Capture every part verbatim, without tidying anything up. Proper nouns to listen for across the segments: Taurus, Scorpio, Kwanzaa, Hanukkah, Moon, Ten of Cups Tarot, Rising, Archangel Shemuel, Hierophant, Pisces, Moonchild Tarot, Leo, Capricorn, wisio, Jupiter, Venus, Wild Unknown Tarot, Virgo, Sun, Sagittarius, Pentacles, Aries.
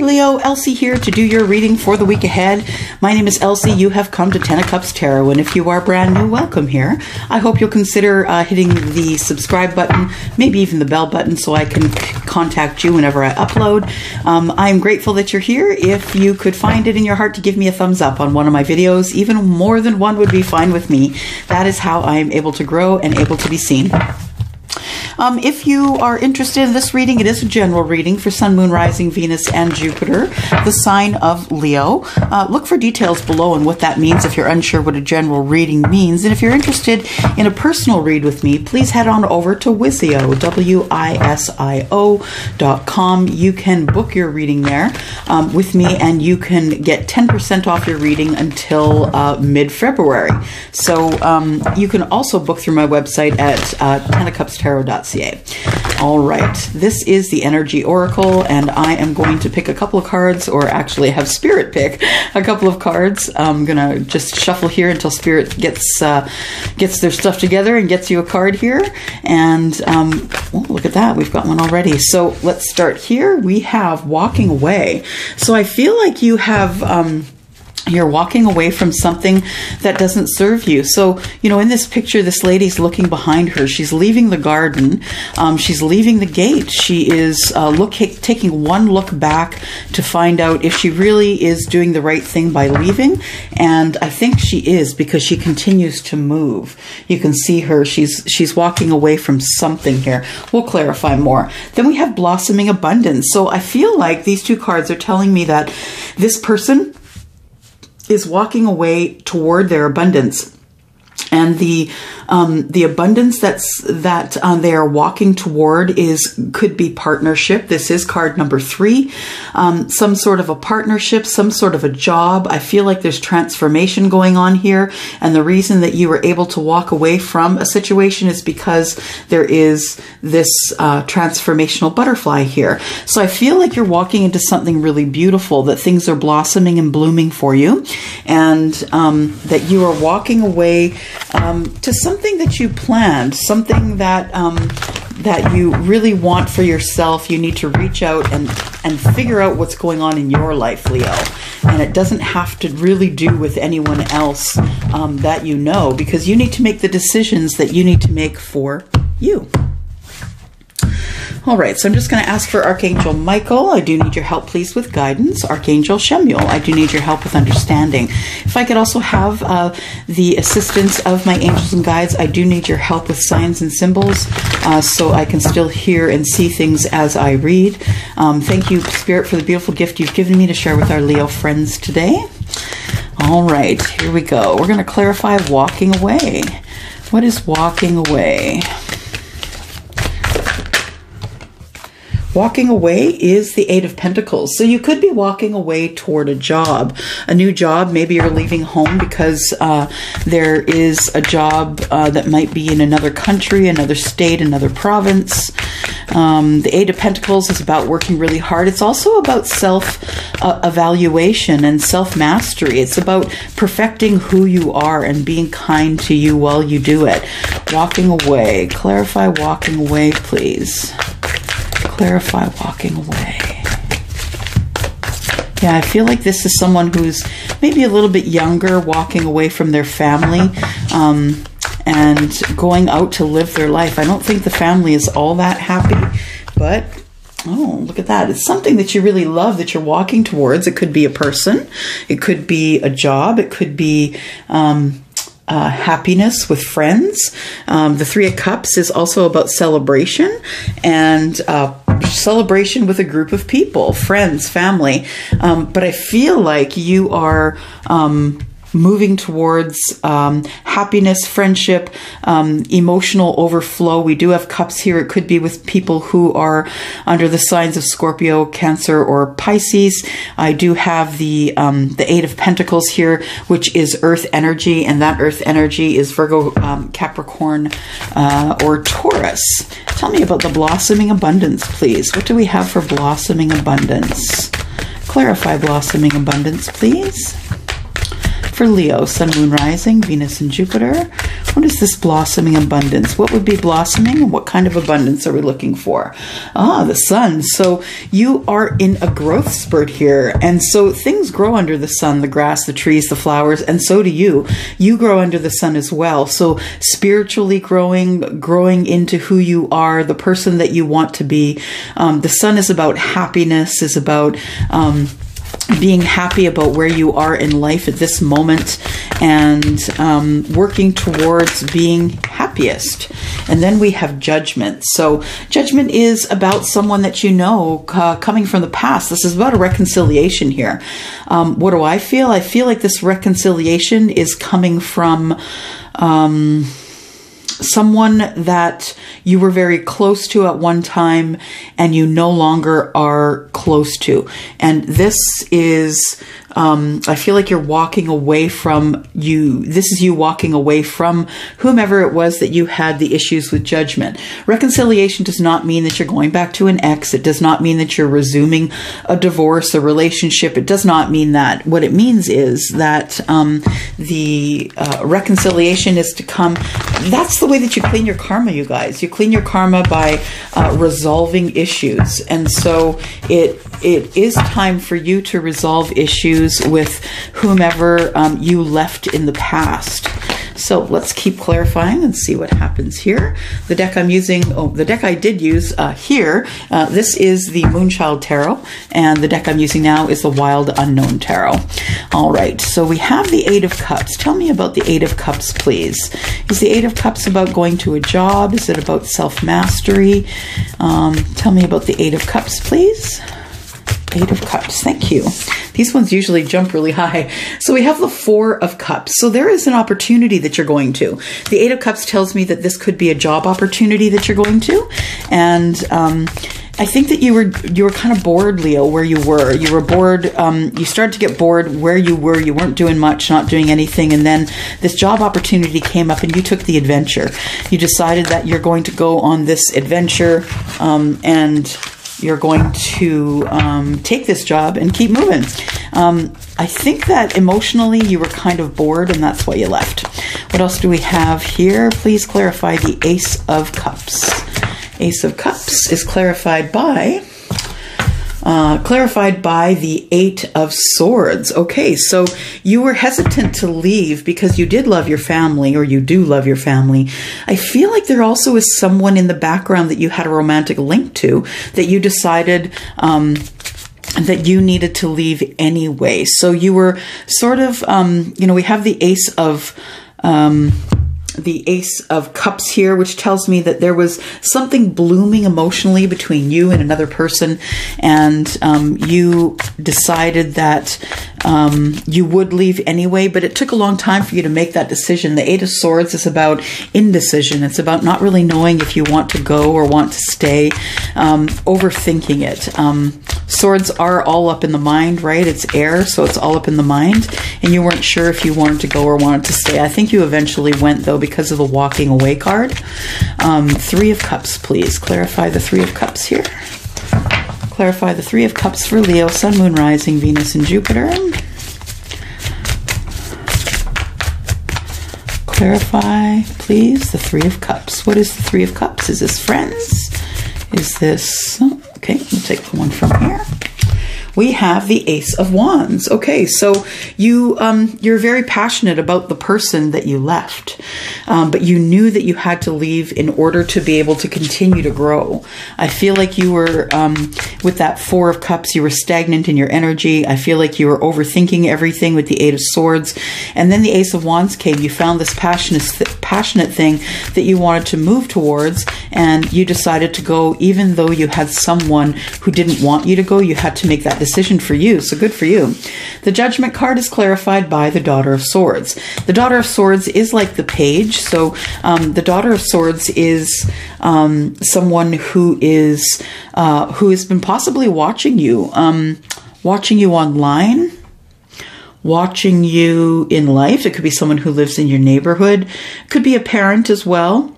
Hey Leo, Elsie here to do your reading for the week ahead. My name is Elsie. You have come to Ten of Cups Tarot, and if you are brand new, welcome here. I hope you'll consider uh, hitting the subscribe button, maybe even the bell button, so I can contact you whenever I upload. Um, I'm grateful that you're here. If you could find it in your heart to give me a thumbs up on one of my videos, even more than one would be fine with me. That is how I am able to grow and able to be seen. Um, if you are interested in this reading, it is a general reading for Sun, Moon, Rising, Venus, and Jupiter, the sign of Leo. Uh, look for details below and what that means if you're unsure what a general reading means. And if you're interested in a personal read with me, please head on over to Wisio, W I S I O dot com. You can book your reading there um, with me, and you can get ten percent off your reading until uh, mid-February. So um, you can also book through my website at uh, ten of cups tarot dot com. All right, this is the Energy Oracle, and I am going to pick a couple of cards, or actually have Spirit pick a couple of cards. I'm gonna just shuffle here until Spirit gets uh, gets their stuff together and gets you a card here. And um, oh, look at that, we've got one already. So let's start here. We have Walking Away. So I feel like you have. Um, You're walking away from something that doesn't serve you. So, you know, in this picture, this lady's looking behind her. She's leaving the garden. Um, she's leaving the gate. She is uh, look, taking one look back to find out if she really is doing the right thing by leaving. And I think she is, because she continues to move. You can see her. She's, she's walking away from something here. We'll clarify more. Then we have Blossoming Abundance. So I feel like these two cards are telling me that this person is walking away toward their abundance, and the um, the abundance that's that um, they are walking toward is could be partnership. This is card number three, um, some sort of a partnership, some sort of a job. I feel like there's transformation going on here, and the reason that you were able to walk away from a situation is because there is this uh, transformational butterfly here. So I feel like you're walking into something really beautiful, that things are blossoming and blooming for you, and um, that you are walking away Um, to something that you planned, something that um, that you really want for yourself. You need to reach out and, and figure out what's going on in your life, Leo. And it doesn't have to really do with anyone else um, that you know, because you need to make the decisions that you need to make for you. All right, so I'm just going to ask for Archangel Michael. I do need your help, please, with guidance. Archangel Shemuel, I do need your help with understanding. If I could also have uh, the assistance of my angels and guides, I do need your help with signs and symbols, uh, so I can still hear and see things as I read. Um, thank you, Spirit, for the beautiful gift you've given me to share with our Leo friends today. All right, here we go. We're going to clarify walking away. What is walking away? Walking away is the Eight of Pentacles. So you could be walking away toward a job, a new job. Maybe you're leaving home because uh, there is a job uh, that might be in another country, another state, another province. Um, the Eight of Pentacles is about working really hard. It's also about self-evaluation uh, and self-mastery. It's about perfecting who you are and being kind to you while you do it. Walking away. Clarify walking away, please. Clarify walking away. Yeah, I feel like this is someone who's maybe a little bit younger, walking away from their family um, and going out to live their life. I don't think the family is all that happy, but oh, look at that. It's something that you really love that you're walking towards. It could be a person. It could be a job. It could be um, Uh, happiness with friends. Um, the Three of Cups is also about celebration, and uh, celebration with a group of people, friends, family. Um, but I feel like you are um, moving towards um, happiness, friendship, um, emotional overflow. We do have cups here. It could be with people who are under the signs of Scorpio, Cancer, or Pisces. I do have the um, the Eight of Pentacles here, which is Earth energy, and that Earth energy is Virgo, um, Capricorn, uh, or Taurus. Tell me about the Blossoming Abundance, please. What do we have for Blossoming Abundance? Clarify Blossoming Abundance, please. for Leo, Sun, Moon, Rising, Venus, and Jupiter. What is this blossoming abundance? What would be blossoming and what kind of abundance are we looking for? Ah, the sun. So you are in a growth spurt here. And so things grow under the sun, the grass, the trees, the flowers, and so do you. You grow under the sun as well. So spiritually growing, growing into who you are, the person that you want to be. Um, the sun is about happiness, is about um, being happy about where you are in life at this moment, and um, working towards being happiest. And then we have judgment. So judgment is about someone that you know uh, coming from the past. This is about a reconciliation here. Um, what do I feel? I feel like this reconciliation is coming from um, someone that you were very close to at one time and you no longer are close to. And this is, um, I feel like you're walking away from you. This is you walking away from whomever it was that you had the issues with judgment. Reconciliation does not mean that you're going back to an ex. It does not mean that you're resuming a divorce, a relationship. It does not mean that. What it means is that um, the uh, reconciliation is to come. That's the way that you clean your karma, you guys. You clean your karma by uh, resolving issues. And so it it is time for you to resolve issues with whomever um, you left in the past. So let's keep clarifying and see what happens here. The deck I'm using, oh, the deck I did use uh, here, uh, this is the Moonchild Tarot, and the deck I'm using now is the Wild Unknown Tarot. All right, so we have the Eight of Cups. Tell me about the Eight of Cups, please. Is the Eight of Cups about going to a job? Is it about self-mastery? Um, tell me about the Eight of Cups, please. Eight of Cups, thank you. These ones usually jump really high. So we have the Four of Cups. So there is an opportunity that you're going to. The Eight of Cups tells me that this could be a job opportunity that you're going to. And um, I think that you were you were kind of bored, Leo, where you were. You were bored. Um, you started to get bored where you were. You weren't doing much, not doing anything. And then this job opportunity came up and you took the adventure. You decided that you're going to go on this adventure um, and... you're going to um, take this job and keep moving. Um, I think that emotionally you were kind of bored and that's why you left. What else do we have here? Please clarify the Ace of Cups. Ace of Cups is clarified by... Uh, clarified by the Eight of Swords. Okay, so you were hesitant to leave because you did love your family, or you do love your family. I feel like there also is someone in the background that you had a romantic link to that you decided um, that you needed to leave anyway. So you were sort of, um, you know, we have the Ace of... Um, the Ace of Cups here, which tells me that there was something blooming emotionally between you and another person, and um, you decided that um, you would leave anyway, but it took a long time for you to make that decision. The Eight of Swords is about indecision. It's about not really knowing if you want to go or want to stay, um, overthinking it. Um, swords are all up in the mind, right? It's air, so it's all up in the mind, and you weren't sure if you wanted to go or wanted to stay. I think you eventually went, though, because of the walking away card. Um, three of Cups, please. Clarify the Three of Cups here. Clarify the Three of Cups for Leo, Sun, Moon, Rising, Venus, and Jupiter. Clarify, please, the Three of Cups. What is the Three of Cups? Is this friends? Is this... Oh, okay, we'll take the one from here. We have the Ace of Wands. Okay, so you, um, you're very passionate about the person that you left, um, but you knew that you had to leave in order to be able to continue to grow. I feel like you were, um, with that Four of Cups, you were stagnant in your energy. I feel like you were overthinking everything with the Eight of Swords. And then the Ace of Wands came. You found this passionate, th- passionate thing that you wanted to move towards, and you decided to go even though you had someone who didn't want you to go. You had to make that decision for you, so good for you. The Judgment card is clarified by the Daughter of Swords. The Daughter of Swords is like the page, so um, the Daughter of Swords is um, someone who is uh, who has been possibly watching you, um, watching you online, watching you in life. It could be someone who lives in your neighborhood. It could be a parent as well.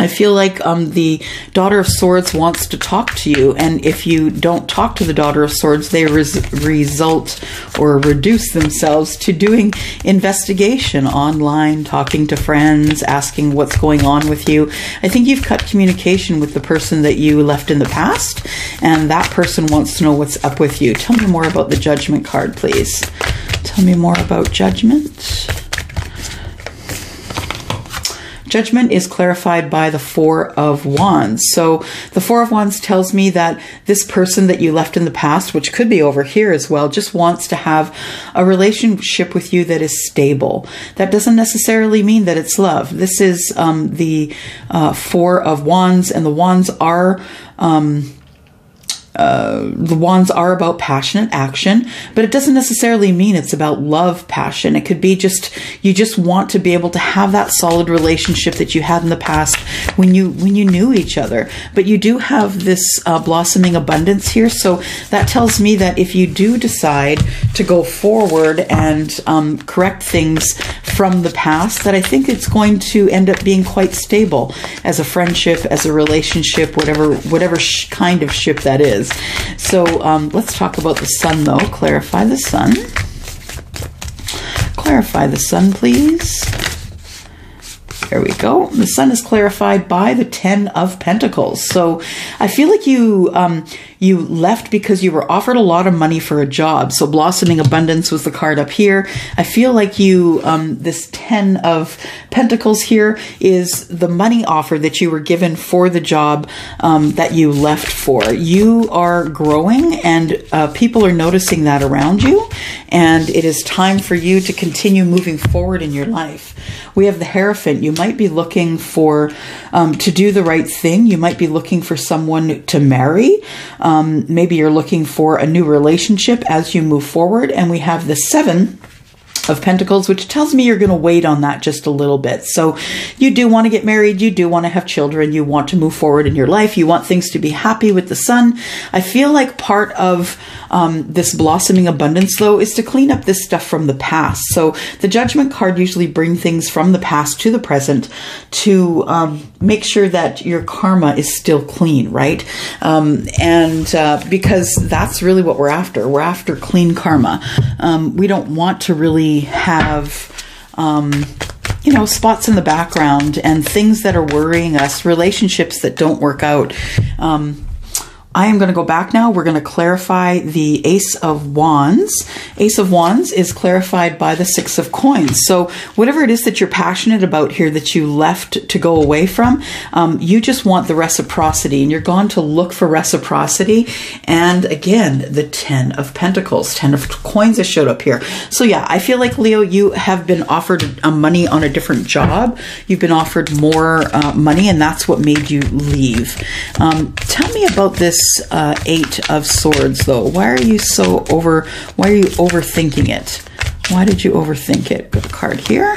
I feel like um, the Daughter of Swords wants to talk to you, and if you don't talk to the Daughter of Swords, they res result or reduce themselves to doing investigation online, talking to friends, asking what's going on with you. I think you've cut communication with the person that you left in the past, and that person wants to know what's up with you. Tell me more about the Judgment card, please. Tell me more about Judgment. Judgment is clarified by the Four of Wands. So the Four of Wands tells me that this person that you left in the past, which could be over here as well, just wants to have a relationship with you that is stable. That doesn't necessarily mean that it's love. This is um, the uh, Four of Wands, and the Wands are... Um, Uh, the wands are about passionate action, but it doesn't necessarily mean it's about love passion. It could be just, you just want to be able to have that solid relationship that you had in the past when you, when you knew each other. But you do have this uh, blossoming abundance here. So that tells me that if you do decide to go forward and um, correct things from the past, that I think it's going to end up being quite stable as a friendship, as a relationship, whatever, whatever sh kind of ship that is. So um, let's talk about the sun, though. Clarify the sun. Clarify the sun, please. There we go. The sun is clarified by the Ten of Pentacles. So I feel like you um, you left because you were offered a lot of money for a job. So blossoming abundance was the card up here. I feel like you, um, this Ten of Pentacles here is the money offer that you were given for the job um, that you left for. You are growing, and uh, people are noticing that around you. And it is time for you to continue moving forward in your life. We have the Hierophant. You might be looking for, um, to do the right thing. You might be looking for someone to marry. Um, maybe you're looking for a new relationship as you move forward. And we have the Seven of Pentacles, which tells me you're going to wait on that just a little bit. So you do want to get married. You do want to have children. You want to move forward in your life. You want things to be happy with the sun. I feel like part of um, this blossoming abundance, though, is to clean up this stuff from the past. So the Judgment card usually brings things from the past to the present to um, make sure that your karma is still clean, right? Um, and uh, because that's really what we're after. We're after clean karma. Um, we don't want to really have, um, you know, spots in the background and things that are worrying us, relationships that don't work out. Um, I am going to go back now. We're going to clarify the Ace of Wands. Ace of Wands is clarified by the Six of Coins. So whatever it is that you're passionate about here that you left to go away from, um, you just want the reciprocity, and you're gone to look for reciprocity. And again, the Ten of Pentacles, Ten of Coins has showed up here. So yeah, I feel like, Leo, you have been offered uh, money on a different job. You've been offered more uh, money, and that's what made you leave. Um, tell me about this Uh, eight of Swords, though. Why are you so over, why are you overthinking it? Why did you overthink it? Good card here.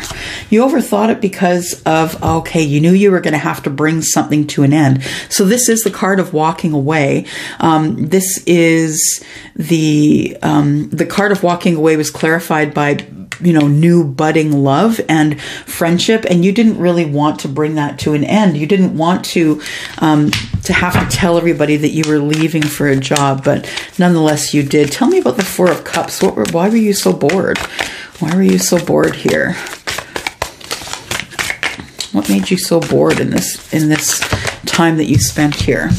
You overthought it because of, okay, you knew you were going to have to bring something to an end. So this is the card of walking away. Um, this is the, um, the card of walking away was clarified by, you know, new budding love and friendship. And you didn't really want to bring that to an end. You didn't want to, um, to have to tell everybody that you were leaving for a job, but nonetheless you did. Tell me about the Four of Cups. What were, why were you so bored? Why were you so bored here? What made you so bored in this, in this time that you spent here?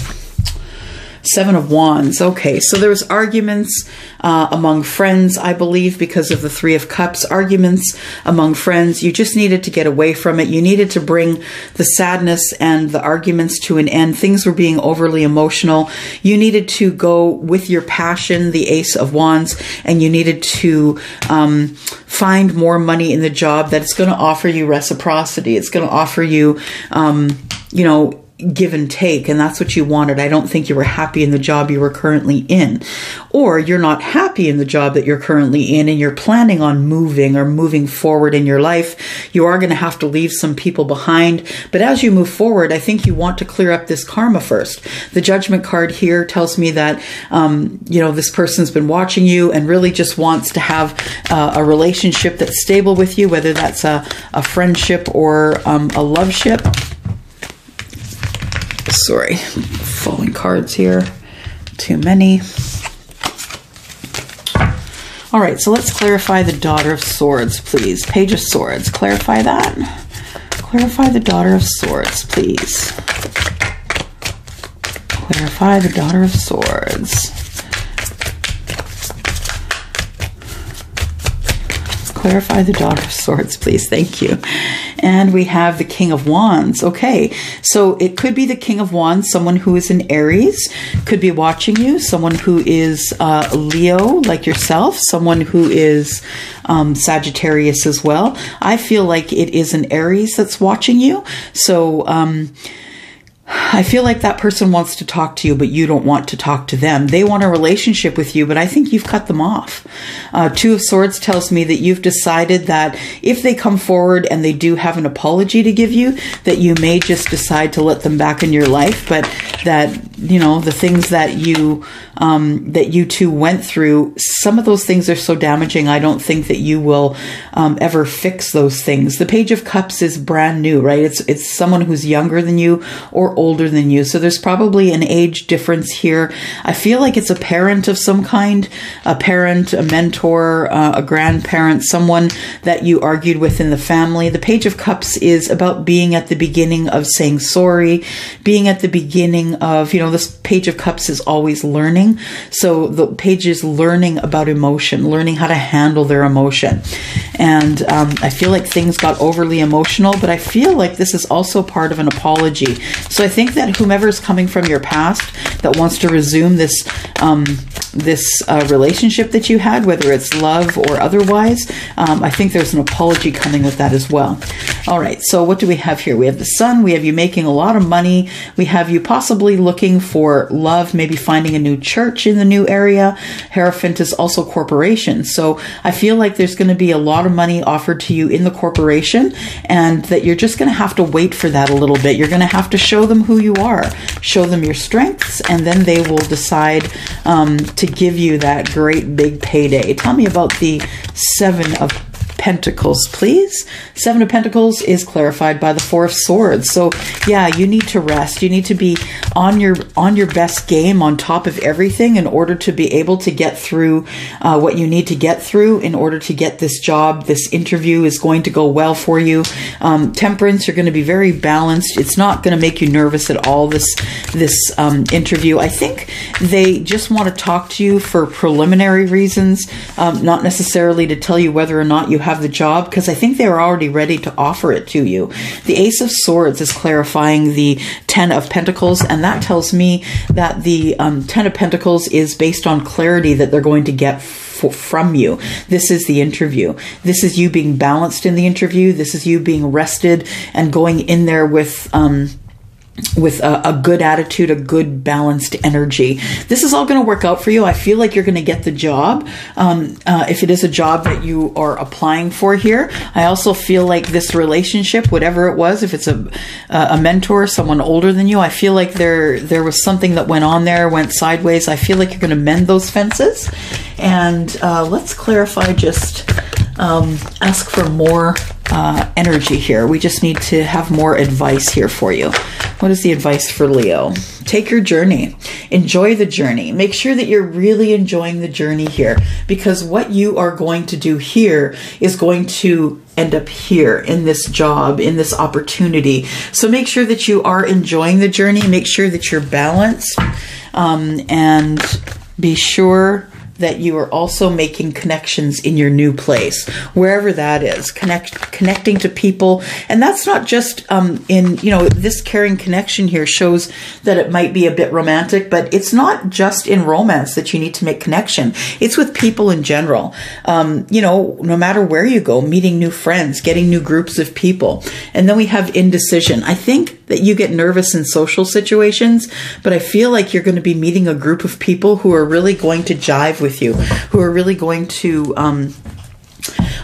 Seven of Wands. Okay, so there was arguments uh, among friends, I believe, because of the Three of Cups. Arguments among friends. You just needed to get away from it. You needed to bring the sadness and the arguments to an end. Things were being overly emotional. You needed to go with your passion, the Ace of Wands, and you needed to um, find more money in the job that's going to offer you reciprocity. It's going to offer you, um, you know, give and take, and that's what you wanted. I don't think you were happy in the job you were currently in, or you're not happy in the job that you're currently in, and you're planning on moving or moving forward in your life. You are going to have to leave some people behind, but as you move forward, I think you want to clear up this karma first. The Judgment card here tells me that, um, you know, this person's been watching you and really just wants to have uh, a relationship that's stable with you, whether that's a, a friendship or um, a love ship. Sorry, falling cards here. Too many. All right, so let's clarify the Daughter of Swords, please. Page of Swords, clarify that. Clarify the Daughter of Swords, please. Clarify the Daughter of Swords. Clarify the Daughter of Swords, please. Thank you. And we have the King of Wands. Okay, so it could be the King of Wands, someone who is in Aries, could be watching you, someone who is uh, Leo, like yourself, someone who is um, Sagittarius as well. I feel like it is an Aries that's watching you. So, um, I feel like that person wants to talk to you, but you don't want to talk to them. They want a relationship with you, but I think you've cut them off. Uh, Two of Swords tells me that you've decided that if they come forward and they do have an apology to give you, that you may just decide to let them back in your life, but that, you know, the things that you, um, that you two went through, some of those things are so damaging, I don't think that you will um, ever fix those things. The Page of Cups is brand new, right? It's, it's someone who's younger than you or older than you. So there's probably an age difference here. I feel like it's a parent of some kind, a parent, a mentor, uh, a grandparent, someone that you argued with in the family. The Page of Cups is about being at the beginning of saying sorry, being at the beginning of, you know, this Page of Cups is always learning. So the page is learning about emotion, learning how to handle their emotion. And um, I feel like things got overly emotional, but I feel like this is also part of an apology. So I think that whomever's coming from your past that wants to resume this um, this uh, relationship that you had, whether it's love or otherwise, um, I think there's an apology coming with that as well. All right, so what do we have here? We have the Sun. We have you making a lot of money. We have you possibly looking for love, maybe finding a new church in the new area. Hierophant is also corporation. So I feel like there's going to be a lot of money offered to you in the corporation and that you're just going to have to wait for that a little bit. You're going to have to show them who you are, show them your strengths, and then they will decide um, to give you that great big payday. Tell me about the Seven of Pentacles, please. Seven of Pentacles is clarified by the Four of Swords. So yeah, you need to rest. You need to be on your on your best game, on top of everything, in order to be able to get through uh, what you need to get through in order to get this job. This interview is going to go well for you. Um, temperance, you're going to be very balanced. It's not going to make you nervous at all, this, this um, interview. I think they just want to talk to you for preliminary reasons, um, not necessarily to tell you whether or not you have the job, because I think they're already ready to offer it to you. The Ace of Swords is clarifying the Ten of Pentacles, and that tells me that the um, Ten of Pentacles is based on clarity that they're going to get from you. This is the interview. This is you being balanced in the interview. This is you being rested and going in there with um, with a, a good attitude, a good balanced energy. This is all going to work out for you. I feel like you're going to get the job. Um, uh, if it is a job that you are applying for here, I also feel like this relationship, whatever it was, if it's a, a mentor, someone older than you, I feel like there, there was something that went on there, went sideways. I feel like you're going to mend those fences. And uh, let's clarify, just um, ask for more uh, energy here. We just need to have more advice here for you. What is the advice for Leo? Take your journey. Enjoy the journey. Make sure that you're really enjoying the journey here, because what you are going to do here is going to end up here in this job, in this opportunity. So make sure that you are enjoying the journey. Make sure that you're balanced, um, and be sure that you are also making connections in your new place, wherever that is, connect, connecting to people. And that's not just um, in, you know, this caring connection here shows that it might be a bit romantic, but it's not just in romance that you need to make connection. It's with people in general. Um, you know, no matter where you go, meeting new friends, getting new groups of people. And then we have indecision. I think that you get nervous in social situations, but I feel like you're going to be meeting a group of people who are really going to jive with you, who are really going to um,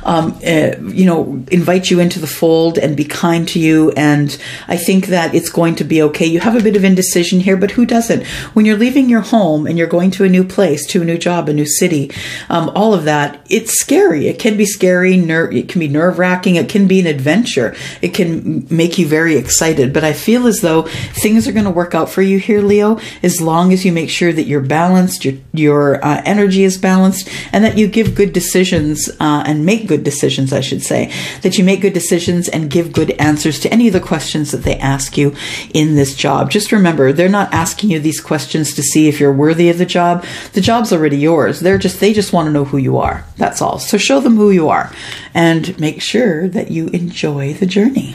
um, uh, you know, invite you into the fold and be kind to you. And I think that it's going to be okay. You have a bit of indecision here, but who doesn't? When you're leaving your home and you're going to a new place, to a new job, a new city, um, all of that, it's scary. It can be scary. Ner- it can be nerve-wracking. It can be an adventure. It can make you very excited. But I feel as though things are going to work out for you here, Leo, as long as you make sure that you're balanced, your, your uh, energy is balanced, and that you give good decisions uh, and make good decisions, I should say, that you make good decisions and give good answers to any of the questions that they ask you in this job. Just remember, they're not asking you these questions to see if you're worthy of the job. The job's already yours. They're just, they just want to know who you are. That's all. So show them who you are and make sure that you enjoy the journey.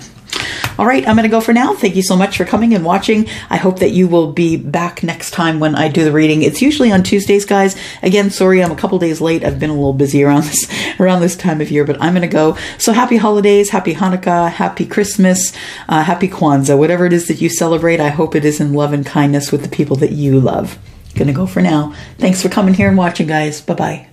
All right, I'm going to go for now. Thank you so much for coming and watching. I hope that you will be back next time when I do the reading. It's usually on Tuesdays, guys. Again, sorry, I'm a couple days late. I've been a little busy around this around this time of year, but I'm going to go. So happy holidays, happy Hanukkah, happy Christmas, uh, happy Kwanzaa, whatever it is that you celebrate. I hope it is in love and kindness with the people that you love. Going to go for now. Thanks for coming here and watching, guys. Bye-bye.